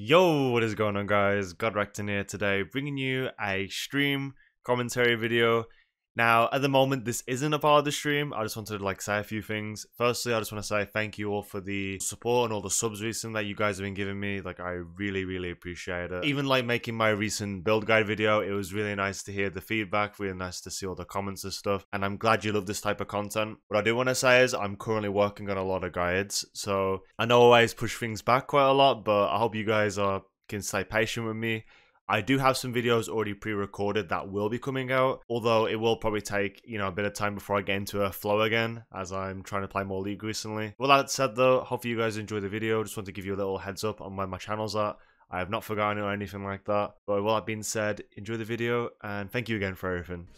Yo, what is going on, guys? Godrekton here today, bringing you a stream commentary video. Now, at the moment, this isn't a part of the stream. I just wanted to say a few things. Firstly, I just want to say thank you all for the support and all the subs recently that you guys have been giving me. I really appreciate it. Even making my recent build guide video, it was really nice to hear the feedback, really nice to see all the comments and stuff. And I'm glad you love this type of content. What I do want to say is I'm currently working on a lot of guides. So I know I always push things back quite a lot, but I hope you guys can stay patient with me. I do have some videos already pre-recorded that will be coming out, although it will probably take, a bit of time before I get into a flow again, as I'm trying to play more League recently. With that said though, hopefully you guys enjoy the video. Just want to give you a little heads up on where my channel's at. I have not forgotten it or anything like that. But with that being said, enjoy the video, and thank you again for everything.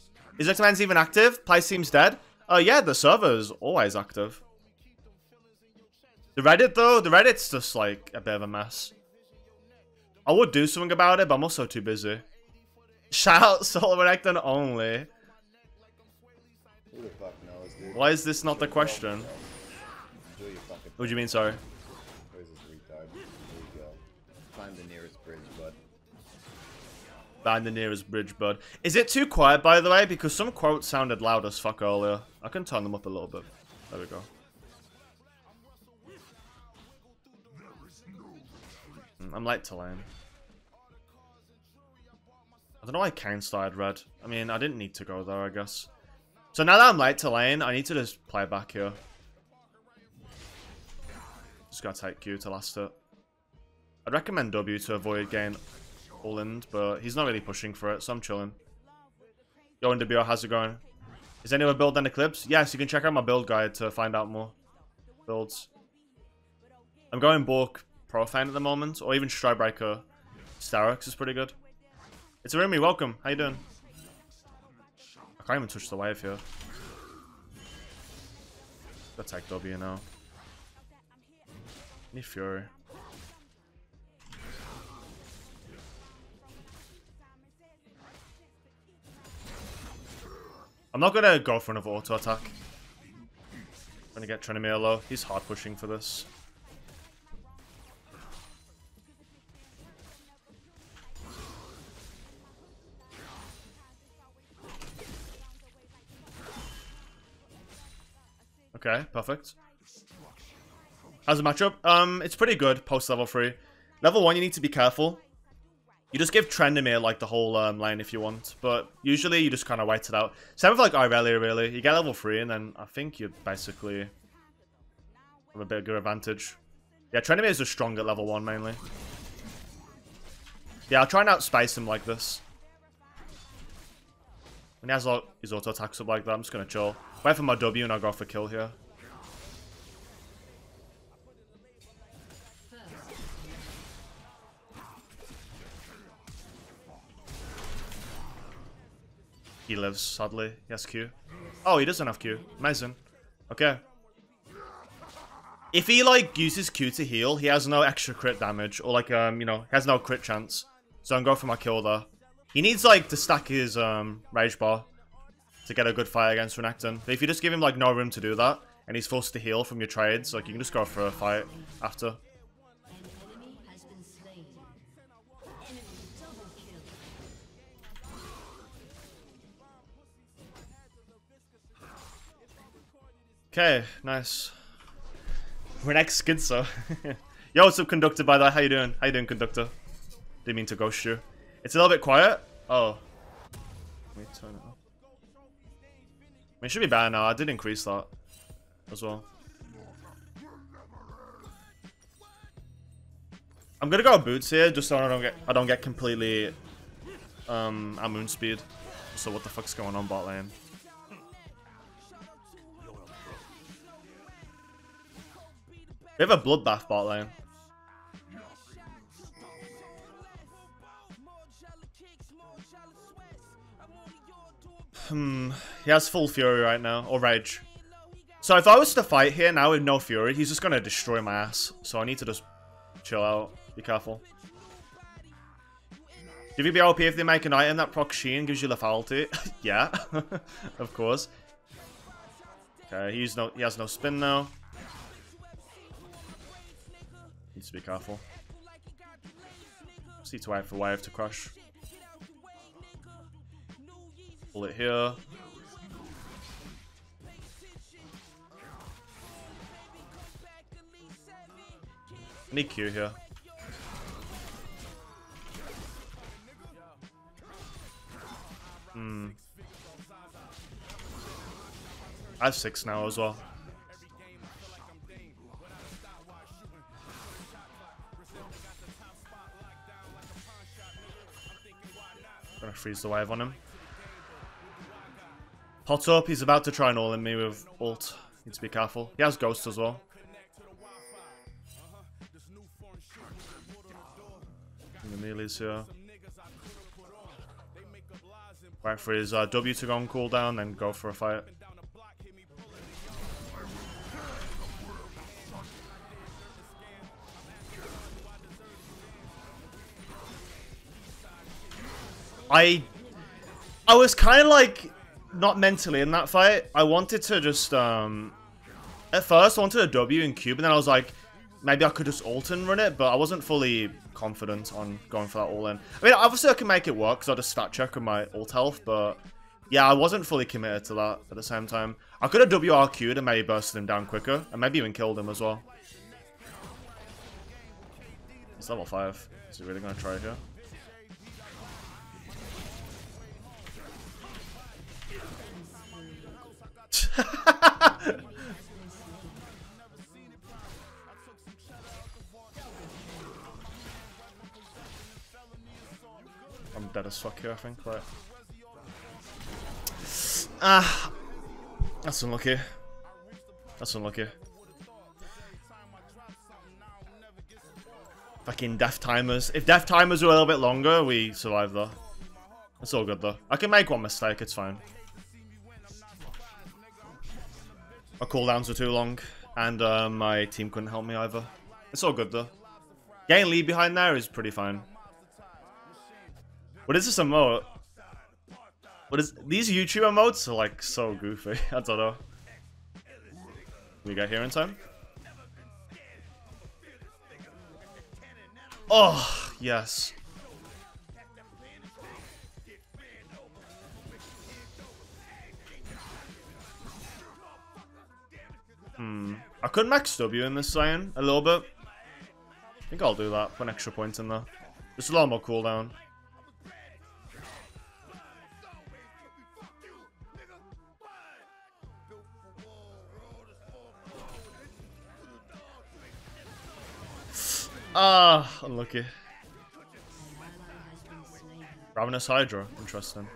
Is X-Men's even active? Play seems dead? Oh yeah, the server's always active. The Reddit though, the Reddit's just a bit of a mess. I would do something about it, but I'm also too busy. Shout out solo Renekton only. Who the fuck knows, dude? Why is this not the question? What do you mean, sorry? Where's this retard? There you go. Find the nearest bridge, bud. Find the nearest bridge, bud. Is it too quiet, by the way? Because some quotes sounded loud as fuck earlier. I can turn them up a little bit. There we go. I'm late to lane. I don't know why Kayn started red. I mean, I didn't need to go there, I guess. So now that I'm late to lane, I need to just play back here. Just gotta take Q to last it. I'd recommend W to avoid getting all-in, but he's not really pushing for it, so I'm chilling. Yo, NWO, how's it going? Is anyone building Eclipse? Yes, you can check out my build guide to find out more builds. I'm going Bork, Profane at the moment, or even Stridebreaker. Starux is pretty good. It's Arumi, welcome. How you doing? I can't even touch the wave here. Gotta take W now. Need Fury. I'm not gonna go for another auto attack. I'm gonna get Tryndamere low. He's hard pushing for this. Okay, perfect. How's the matchup? It's pretty good post level 3. Level 1, you need to be careful. You just give Tryndamere the whole lane if you want, but usually you just kind of wait it out. Same with Irelia, really. You get level 3, and then I think you basically have a bit of good advantage. Yeah, Tryndamere is just strong at level 1 mainly. Yeah, I'll try and outspace him like this. When he has his auto attacks up like that, I'm just gonna chill. Wait for my W and I'll go for kill here. He lives, sadly. He has Q. Oh, he doesn't have Q. Amazing. Okay. If he, uses Q to heal, he has no extra crit damage. Or, he has no crit chance. So I'm going for my kill there. He needs, to stack his rage bar to get a good fight against Renekton. But if you just give him, no room to do that, and he's forced to heal from your trades, you can just go for a fight after. Okay, nice. We're next Skidso. Yo, what's up, Conductor, by the way? How you doing? How you doing, Conductor? Didn't mean to ghost you. It's a little bit quiet. Oh. Let me turn it off. I mean, it should be better now. I did increase that as well. I'm gonna go boots here just so I don't get completely Amon speed. So what the fuck's going on bot lane? We have a bloodbath bot lane. He has full fury right now, or rage. So if I was to fight here now with no fury, he's just going to destroy my ass. So I need to just chill out. Be careful. DVBLP if they make an item that procs Sion gives you lethality. Yeah, of course. Okay, he has no spin now. Needs to be careful. So need to wait for wave to crash. Pull it here. I need Q here. Hmm. I have 6 now as well. Gonna freeze the wave on him. Pot up, he's about to try and all in me with ult. Need to be careful. He has ghost as well. And the melee's here. Wait for his W to go on cooldown, then go for a fight. I was kind of like, not mentally in that fight. I wanted to just, at first I wanted a W and Q, but then I was like, maybe I could just ult and run it, but I wasn't fully confident on going for that all-in. I mean, obviously I can make it work, because I just stat check on my ult health, but yeah, I wasn't fully committed to that at the same time. I could have WRQ'd and maybe bursted him down quicker, and maybe even killed him as well. It's level 5. Is he really going to try here? I'm dead as fuck here, I think. Right. Ah, that's unlucky. That's unlucky. Fucking death timers. If death timers were a little bit longer, we survive though. It's all good though. I can make one mistake. It's fine. My cooldowns were too long, and my team couldn't help me either. It's all good though. Getting Lee behind there is pretty fine. What is this emote? What is these YouTube emotes are like so goofy. I don't know. We got here in time. Oh yes. Hmm. I could max W in this Sion a little bit. I think I'll do that. Put an extra point in there. Just a lot more cooldown. Ah, unlucky. Ravenous Hydra. Interesting.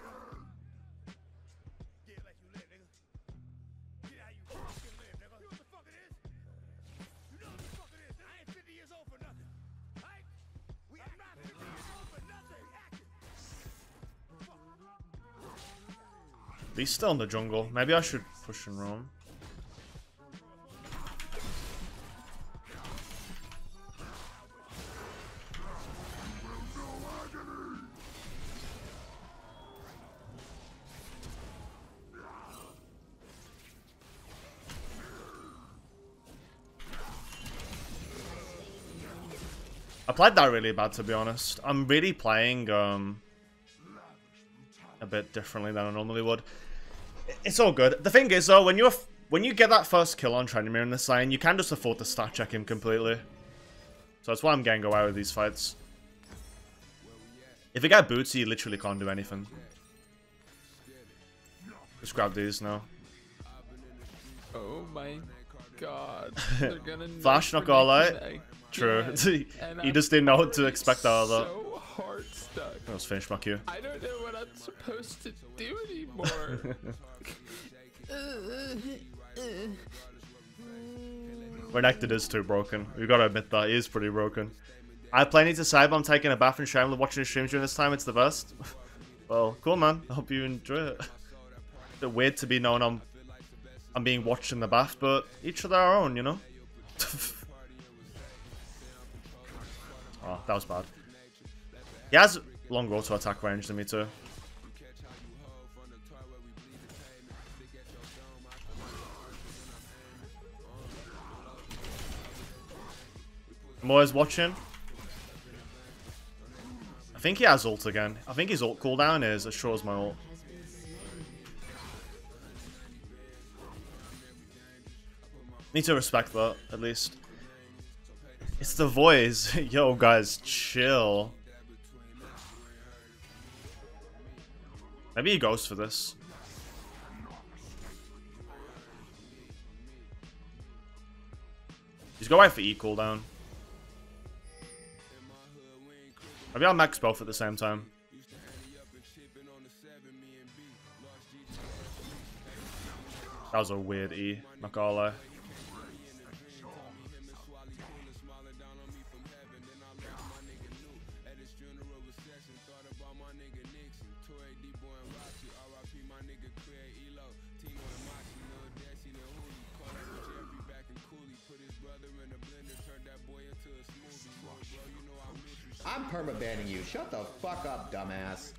He's still in the jungle. Maybe I should push and roam. I played that really bad, to be honest. I'm really playing a bit differently than I normally would. It's all good. The thing is, though, when you get that first kill on Tryndamere in this lane, you can just afford to stat check him completely. So that's why I'm getting away with these fights. If you get boots, you literally can't do anything. Just grab these now. Oh my god. They're gonna Flash, not gonna lie. True. He just didn't know what to expect out of that. So hard stuck. Let's finish my Q. I don't know what I'm supposed to do anymore. Renekton is too broken. We've got to admit that. He is pretty broken. I have plenty to say, but I'm taking a bath and shame. Watching the streams during this time, it's the best. Well, cool, man. I hope you enjoy it. It's a bit weird to be known I'm being watched in the bath, but each of their own, you know? Oh, that was bad. He has longer auto attack range than me too. I'm always watching. think he has ult again. I think his ult cooldown is as short as my ult. Need to respect that, at least. It's the voice. Yo, guys, chill. Maybe he goes for this. Just go out for E cooldown. Maybe I'll max both at the same time. That was a weird E, not gonna lie. I'm perma-banning you. Shut the fuck up, dumbass.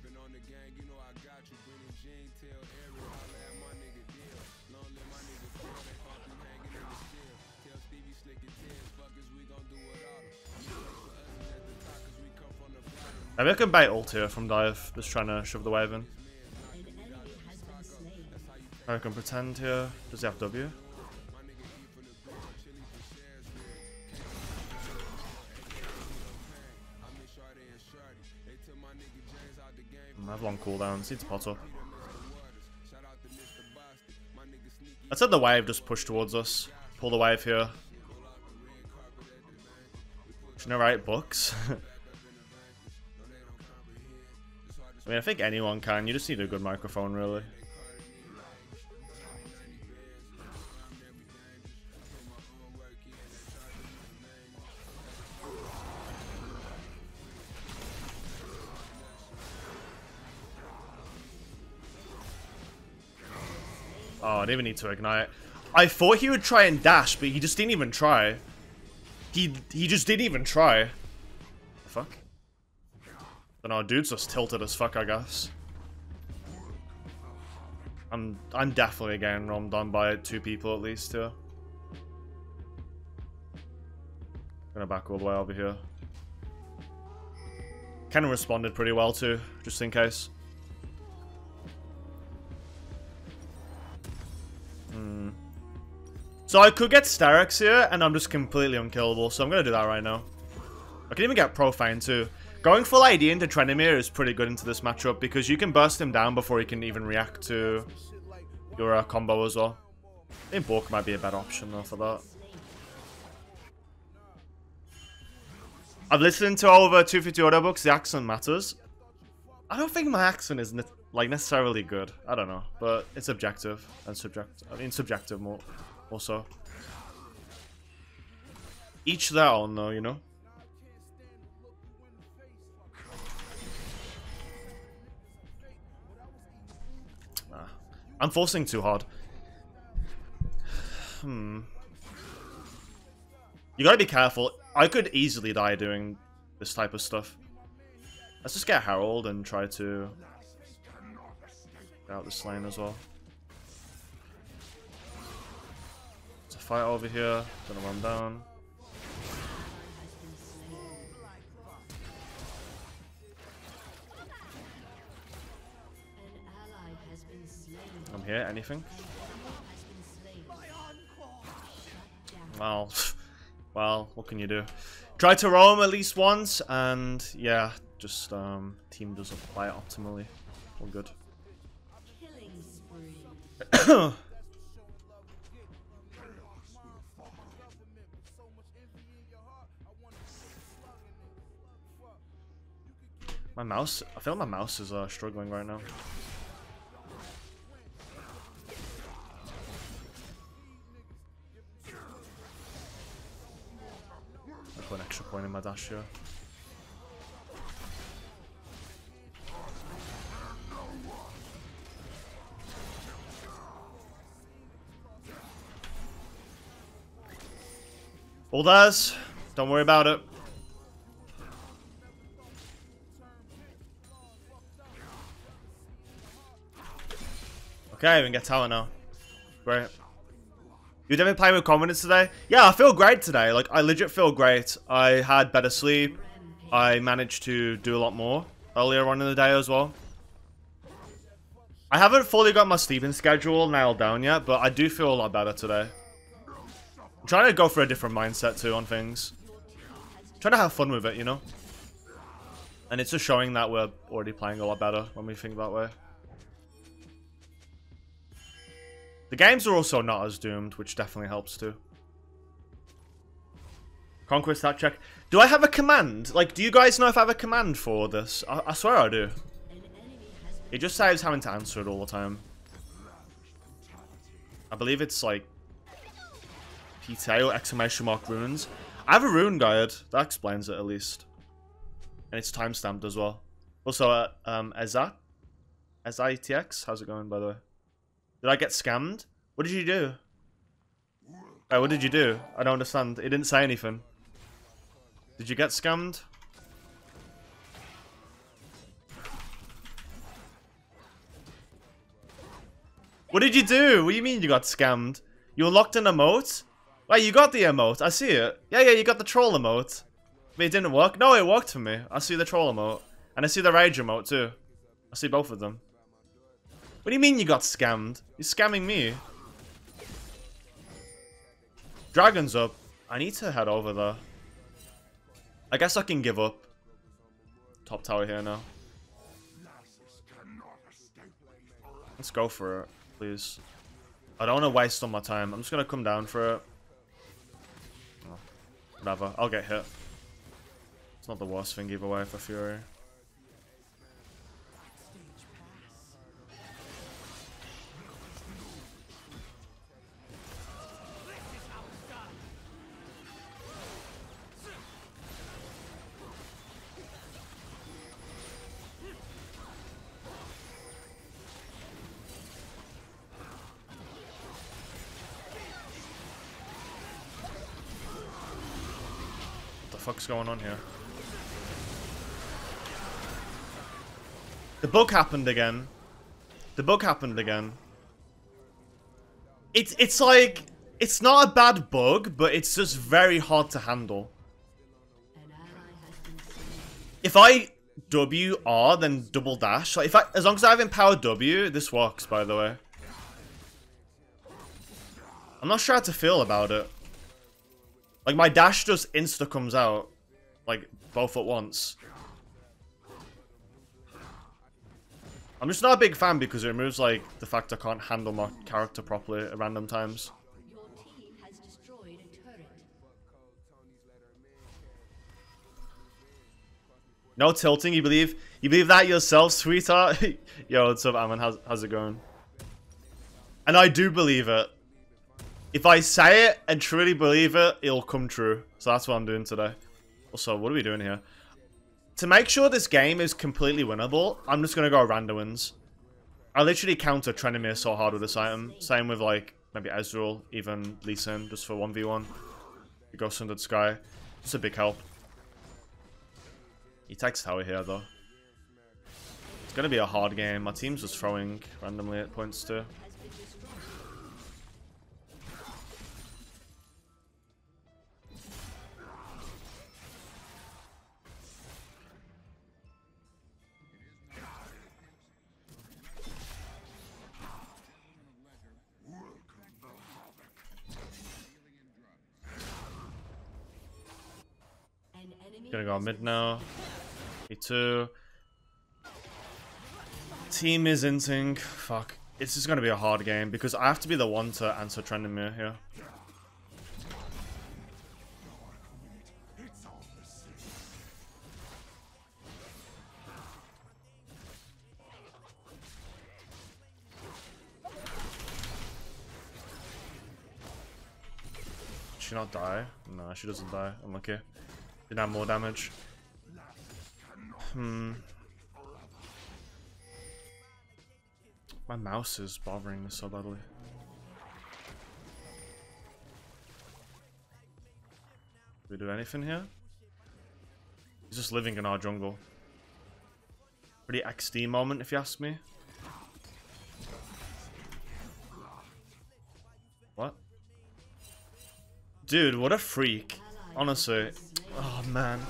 I think I can bait ult here from dive. Just trying to shove the wave in. I can pretend here. Does he have W? I have long cooldowns. Need to pot up. Let's let the wave just push towards us. Pull the wave here. You know, right? Books. I mean, I think anyone can. You just need a good microphone, really. Oh, I didn't even need to ignite. I thought he would try and dash, but he just didn't even try. He just didn't even try. The fuck? But no, dude's just tilted as fuck, I guess. I'm definitely getting roamed on by two people at least here. Gonna back all the way over here. Kennen responded pretty well too, just in case. So I could get Starux here, and I'm just completely unkillable, so I'm going to do that right now. I can even get Profane too. Going full AD into Tryndamere is pretty good into this matchup, because you can burst him down before he can even react to your combo as well. I think Bork might be a better option though for that. I've listened to over 250 audiobooks, the accent matters. I don't think my accent is necessarily good. I don't know, but it's objective and subjective. I mean, subjective more. Also, each their own though, you know? Nah. I'm forcing too hard. You gotta be careful. I could easily die doing this type of stuff. Let's just get Harold and try to get out this lane as well. Fight over here, gonna run down. I'm here, anything? Well, well, what can you do? Try to roam at least once, and yeah, just team doesn't play optimally. All good. My mouse, I feel my mouse is struggling right now. I put an extra point in my dash here. All theirs, don't worry about it. Okay, we can get tower now. Great. You definitely playing with confidence today? Yeah, I feel great today. Like, I legit feel great. I had better sleep. I managed to do a lot more. earlier on in the day as well. I haven't fully got my sleeping schedule nailed down yet, but I do feel a lot better today. I'm trying to go for a different mindset too on things. I'm trying to have fun with it, you know? And it's just showing that we're already playing a lot better when we think that way. The games are also not as doomed, which definitely helps too. Conquest stat check. Do I have a command? Like, do you guys know if I have a command for this? I swear I do. It just saves having to answer it all the time. I believe it's like... PTO exclamation mark runes. I have a rune guide. That explains it at least. And it's time stamped as well. Also, Ezatx? How's it going, by the way? Did I get scammed? What did you do? Wait, what did you do? I don't understand. It didn't say anything. Did you get scammed? What did you do? What do you mean you got scammed? You unlocked an emote? Wait, you got the emote. I see it. Yeah, you got the troll emote. But it didn't work? No, it worked for me. I see the troll emote. And I see the rage emote too. I see both of them. What do you mean you got scammed? You're scamming me. Dragon's up. I need to head over there. I guess I can give up. Top tower here now. Let's go for it, please. I don't want to waste all my time. I'm just going to come down for it. Oh, whatever. I'll get hit. It's not the worst thing either way for Fury. What's going on here? The bug happened again. The bug happened again. It's like, it's not a bad bug, but it's just very hard to handle. If I WR, then double dash. Like as long as I have empowered W, this works, by the way. I'm not sure how to feel about it. Like, my dash just insta comes out. Like, both at once. I'm just not a big fan because it removes, like, the fact I can't handle my character properly at random times. Your team has destroyed a turret. No tilting, you believe? You believe that yourself, sweetheart? Yo, what's up, Amon? How's it going? And I do believe it. If I say it and truly believe it, it'll come true. So that's what I'm doing today. Also, what are we doing here? To make sure this game is completely winnable, I'm just going to go Randuin's. I literally counter Tryndamere so hard with this item. Same with, like, maybe Ezreal, even Lee Sin, just for 1v1. You go Sundered Sky. It's a big help. He takes tower here, though. It's going to be a hard game. My team's just throwing randomly at points, too. Gonna go mid now. Me too. Team is in sync. Fuck. It's just gonna be a hard game because I have to be the one to answer Tryndamere here. Did she not die? No, she doesn't die. Unlucky. Didn't have more damage. My mouse is bothering me so badly. Did we do anything here? He's just living in our jungle. Pretty XD moment, if you ask me. What? Dude, what a freak. Honestly. Oh, man.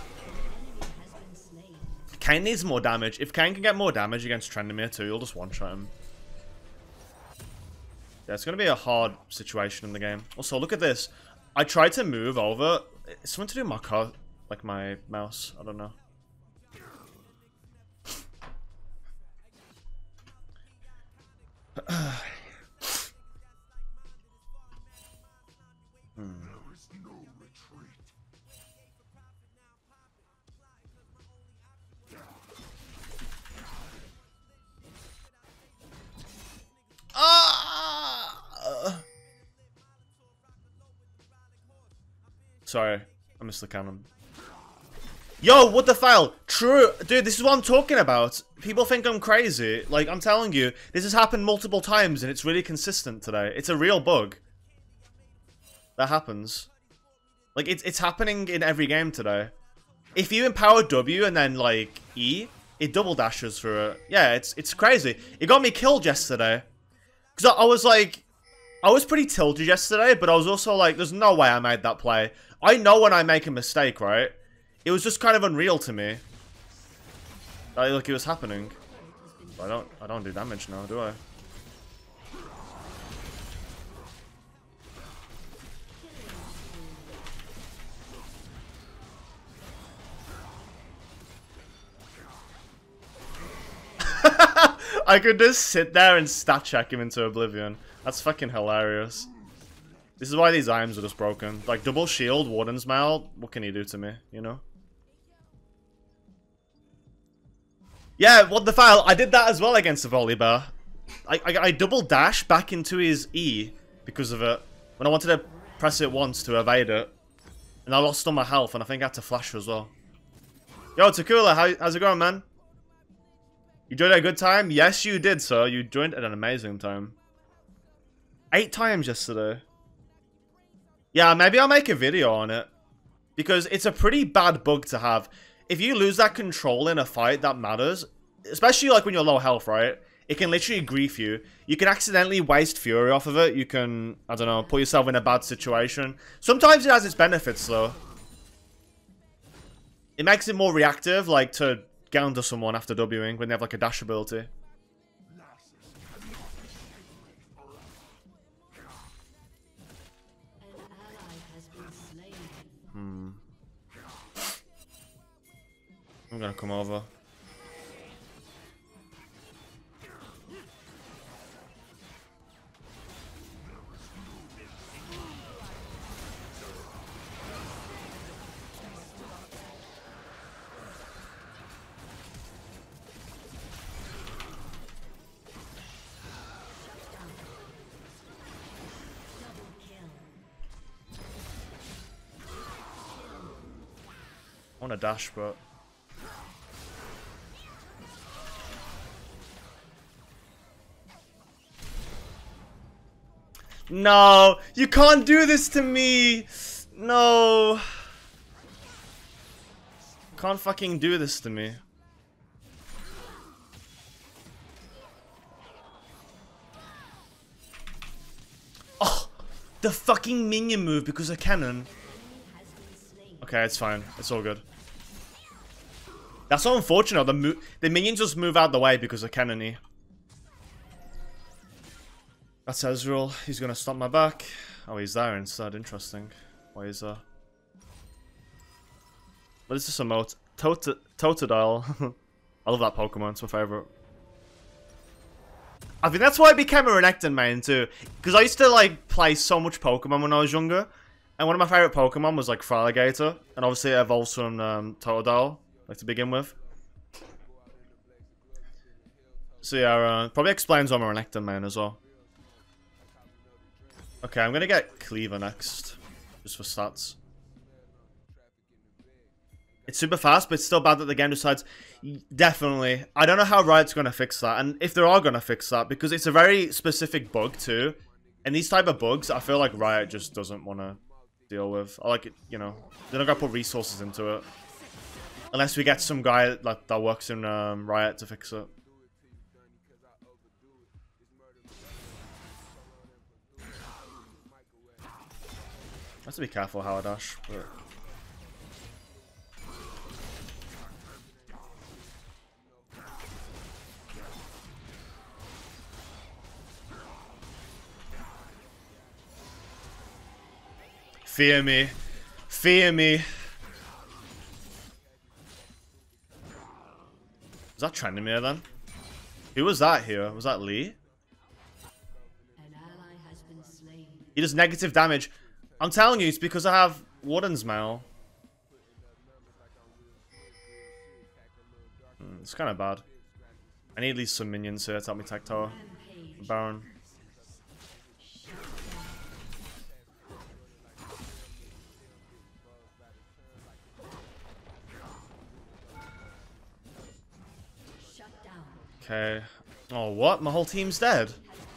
Kayn needs more damage. If Kayn can get more damage against Tryndamere too, you'll just one-shot him. Yeah, it's going to be a hard situation in the game. Also, look at this. I tried to move over. It's something to do with my car, like my mouse. I don't know. Sorry, I missed the cannon. Yo, what the foul? True, dude, this is what I'm talking about. People think I'm crazy. Like, I'm telling you, this has happened multiple times and it's really consistent today. It's a real bug. That happens. Like, it's happening in every game today. If you empower W and then, like, E, it double dashes for it. Yeah, it's crazy. It got me killed yesterday. Because I was like, I was pretty tilted yesterday, but I was also like, there's no way I made that play. I know when I make a mistake, right? It was just kind of unreal to me. Like, it was happening. But I don't do damage now, do I? I could just sit there and stat check him into oblivion. That's fucking hilarious. This is why these items are just broken. Like, double shield, Warden's Mail, what can he do to me, you know? Yeah, what the foul? I did that as well against the Volibear. I double dash back into his E because of it. When I wanted to press it once to evade it. And I lost all my health, and I think I had to flash as well. Yo, Takula, how's it going, man? You joined at a good time? Yes, you did, sir. You joined at an amazing time. 8 times yesterday. Yeah, maybe I'll make a video on it. Because it's a pretty bad bug to have. If you lose that control in a fight that matters, especially like when you're low health, right? It can literally grief you. You can accidentally waste fury off of it. You can, I don't know, put yourself in a bad situation. Sometimes it has its benefits, though. It makes it more reactive, like to get onto someone after Wing when they have like a dash ability. I'm gonna come over. I want to dash, but no, you can't do this to me. No. Can't fucking do this to me. Oh, the fucking minion move because of Kennen. Okay, it's fine. It's all good. That's so unfortunate. The minions just move out the way because of Kennen-y. That's Ezreal. He's gonna stop my back. Oh, he's there instead. Interesting. Why is that? What is this emote? Totodile. I love that Pokemon. It's my favorite. I think that's why I became a Renekton main too. Because I used to like play so much Pokemon when I was younger. And one of my favorite Pokemon was like Feraligatr. And obviously it evolves from Totodile. Like to begin with. So yeah, probably explains why I'm a Renekton main as well. Okay, I'm gonna get Cleaver next, just for stats. It's super fast, but it's still bad that the game decides. Definitely. I don't know how Riot's gonna fix that, and if they are gonna fix that, because it's a very specific bug too. And these type of bugs, I feel like Riot just doesn't want to deal with. I like it, you know, they're not gonna put resources into it. Unless we get some guy that works in Riot to fix it. I have to be careful how I dash, but Fear me. Fear me. Was that Tryndamere then? Who was that here? Was that Lee? An ally has been slain. He does negative damage. I'm telling you, it's because I have Warden's Mail. It's kind of bad. I need at least some minions here to help me tech tower. Baron. Okay. Oh, what? My whole team's dead?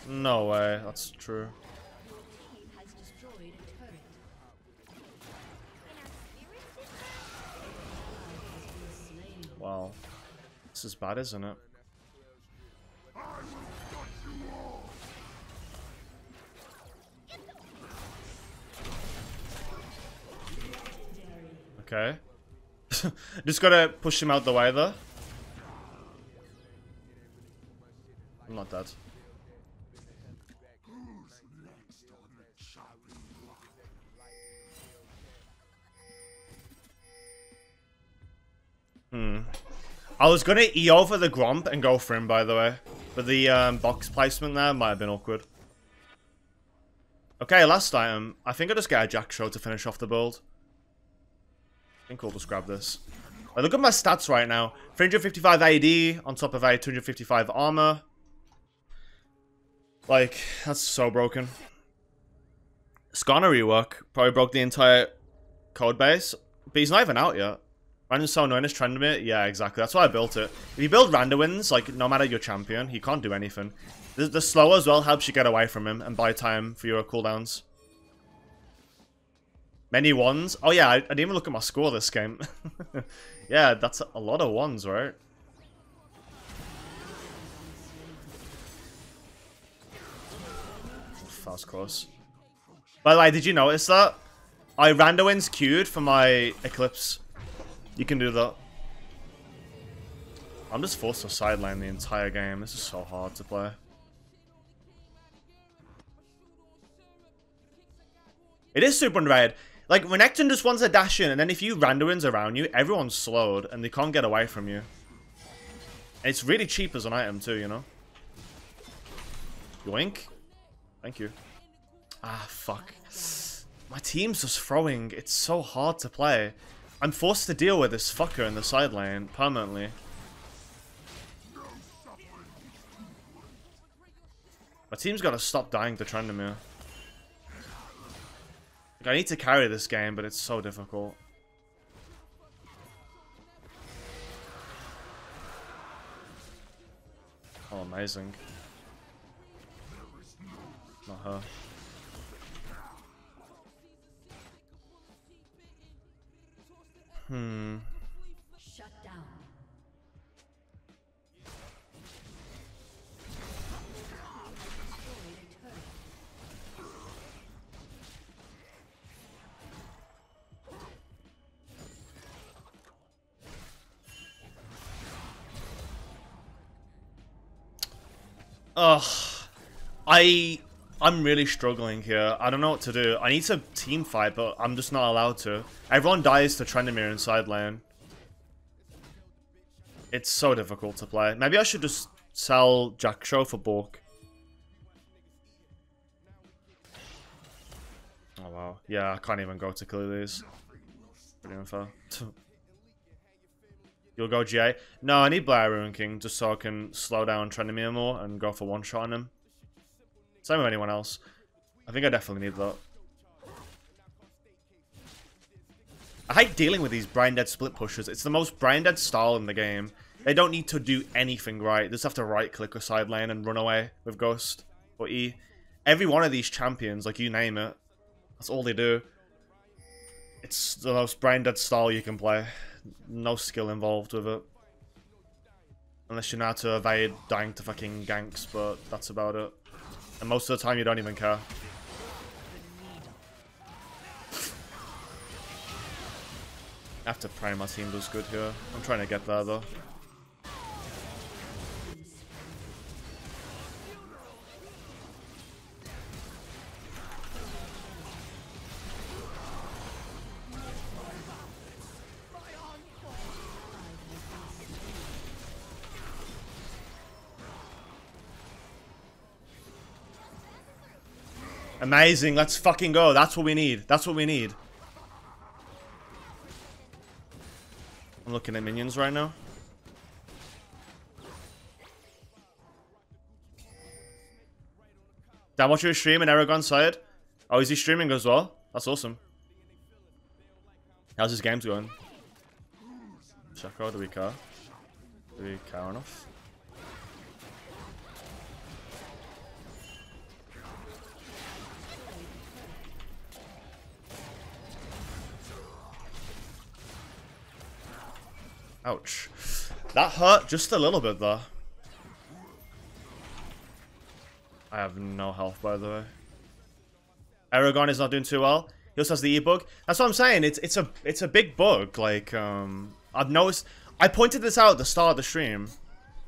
No way. That's true. Wow. This is bad, isn't it? Okay. Just gotta push him out the way, though. I'm not dead. I was gonna EO for the Gromp and go for him, by the way. But the box placement there might have been awkward. Okay, last item. I think I'll just get a Jack Show to finish off the build. I think we'll just grab this. Like, look at my stats right now. 355 AD on top of a 255 armor. Like, that's so broken. Skarner rework probably broke the entire code base, but he's not even out yet. Randuin's so annoying as Tryndamere. Yeah, exactly. That's why I built it. If you build Randuin's, like, no matter your champion, he can't do anything. The slow as well helps you get away from him and buy time for your cooldowns. Many ones. Oh, yeah, I didn't even look at my score this game. Yeah, that's a lot of ones, right? That was close. By the way, did you notice that? I Randuin's queued for my Eclipse. You can do that. I'm just forced to sideline the entire game. This is so hard to play. It is super underrated. Like, Renekton just wants to dash in, and then if you Randuin's around you, everyone's slowed, and they can't get away from you. And it's really cheap as an item, too, you know? Yoink. Thank you. Ah, fuck. My team's just throwing. It's so hard to play. I'm forced to deal with this fucker in the side lane permanently. My team's got to stop dying to Tryndamere. Like, I need to carry this game, but it's so difficult. Oh, amazing. Not her. Shut down. Ugh. I'm really struggling here. I don't know what to do. I need to team fight, but I'm just not allowed to. Everyone dies to Tryndamere in side lane. It's so difficult to play. Maybe I should just sell Jack Show for Bork. Oh, wow. Yeah, I can't even go to clear these. Pretty unfair. You'll go GA? No, I need Blair Ruin King just so I can slow down Tryndamere more and go for one shot on him. Same with anyone else. I think I definitely need that. I hate dealing with these brain-dead split pushers. It's the most brain-dead style in the game. They don't need to do anything right. They just have to right-click or side lane and run away with Ghost or E. Every one of these champions, like, you name it, that's all they do. It's the most brain-dead style you can play. No skill involved with it. Unless you know how to evade dying to fucking ganks, but that's about it. And most of the time, you don't even care. I have to pray my team does good here. I'm trying to get there, though. Amazing. Let's fucking go. That's what we need. That's what we need. I'm looking at minions right now. Did I watch your stream and Aragorn side? Oh, is he streaming as well? That's awesome. How's his games going? Shaco, do we car? Do we car enough? Ouch. That hurt just a little bit though. I have no health, by the way. Aragorn is not doing too well. He also has the e-bug. That's what I'm saying. It's a big bug. Like, I've noticed. I pointed this out at the start of the stream,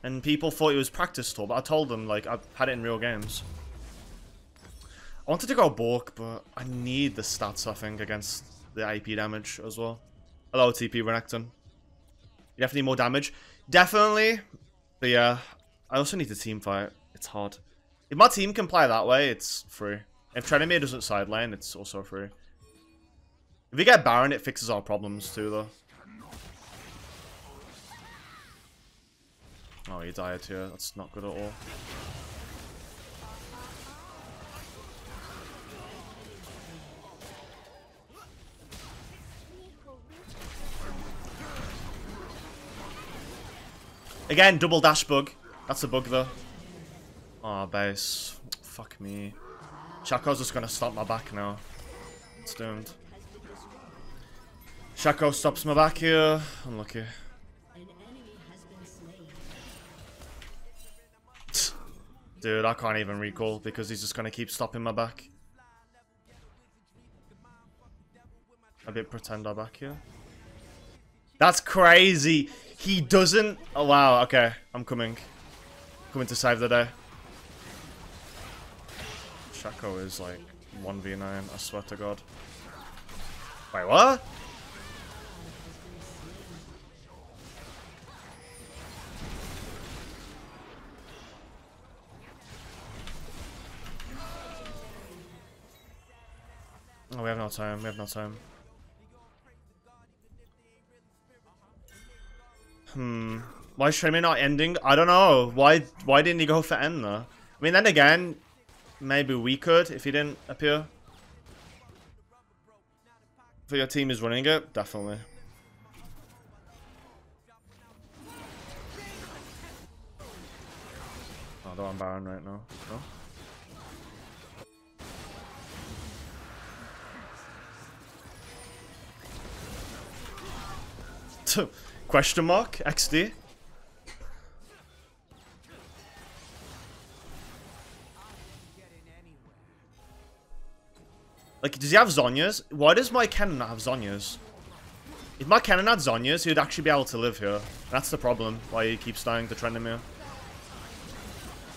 and people thought it was practice tool. But I told them, like, I've had it in real games. I wanted to go Bork, but I need the stats, I think, against the AP damage as well. Hello, TP Renekton. You definitely need more damage. Definitely. But yeah, I also need to team fight. It's hard. If my team can play that way, it's free. If Tryndamere doesn't side lane, it's also free. If we get Baron, it fixes our problems too, though. Oh, he died here. That's not good at all. Again, double dash bug. That's a bug, though. Aw, oh, base. Fuck me. Shaco's just gonna stop my back now. It's doomed. Shaco stops my back here. Unlucky. Dude, I can't even recall because he's just gonna keep stopping my back. A bit pretender back here. That's crazy. He doesn't. Oh, wow. Okay. I'm coming. Coming to save the day. Shaco is like 1v9, I swear to God. Wait, what? Oh, we have no time, we have no time. Why is Treyman not ending? I don't know. Why didn't he go for end though? I mean, then again, maybe we could, if he didn't appear. If your team is running it, definitely. Oh, they're on Baron right now. Oh. Question mark, XD. Like, does he have Zonya's? Why does my Kennen not have Zonya's? If my Kennen had Zonya's, he'd actually be able to live here. That's the problem, why he keeps dying to Tryndamere.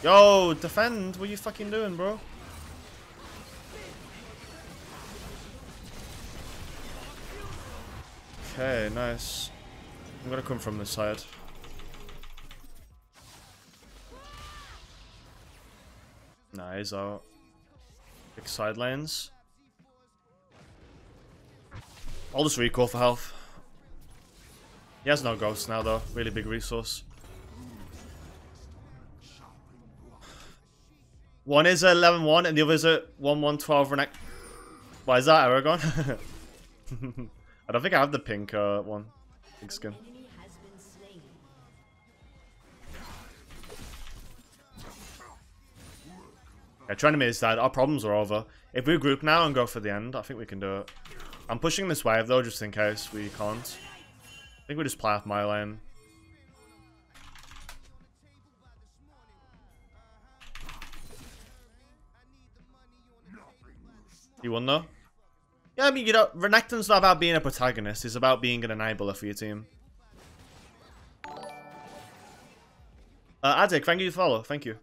Yo, defend! What are you fucking doing, bro? Okay, nice. I'm gonna come from this side. Nah, he's out. Big side lanes. I'll just recall for health. He has no ghosts now though. Really big resource. One is at 11-1 and the other is at 1-1-12 Renekton. Why is that, Aragorn? I don't think I have the pink one. Pink skin. Yeah, Tryndamere is dead. Our problems are over. If we group now and go for the end, I think we can do it. I'm pushing this wave though, just in case we can't. I think we just play off my lane. You won though? Yeah, I mean, you know, Renekton's not about being a protagonist. It's about being an enabler for your team. Adik, thank you for follow. Thank you.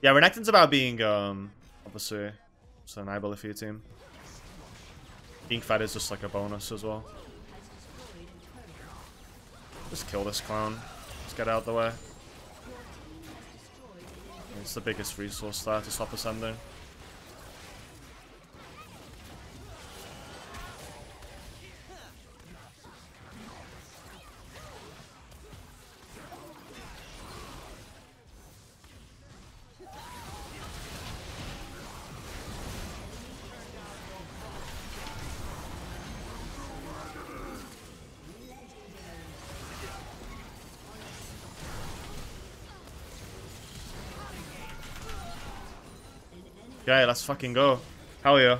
Yeah, Renekton's about being, obviously, it's an enabler for your team. Being fed is just like a bonus as well. Just kill this clown. Let's get out of the way. It's the biggest resource there to stop ascending. Okay, let's fucking go. Hell yeah.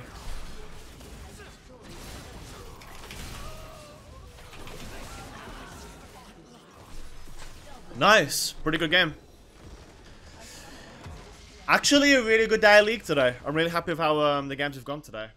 Nice. Pretty good game. Actually, a really good day league today. I'm really happy with how the games have gone today.